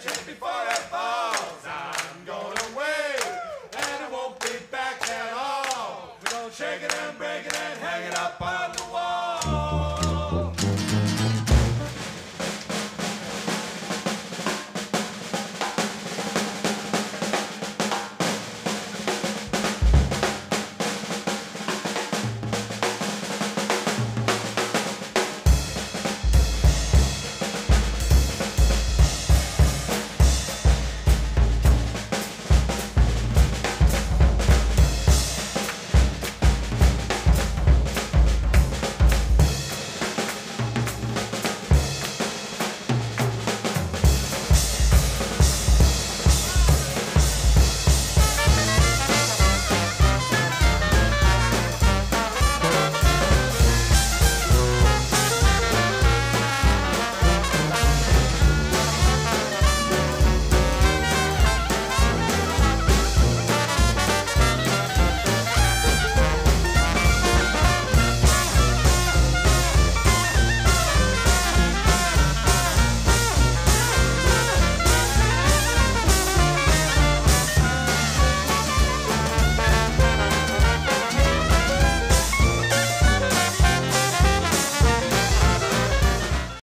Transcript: church before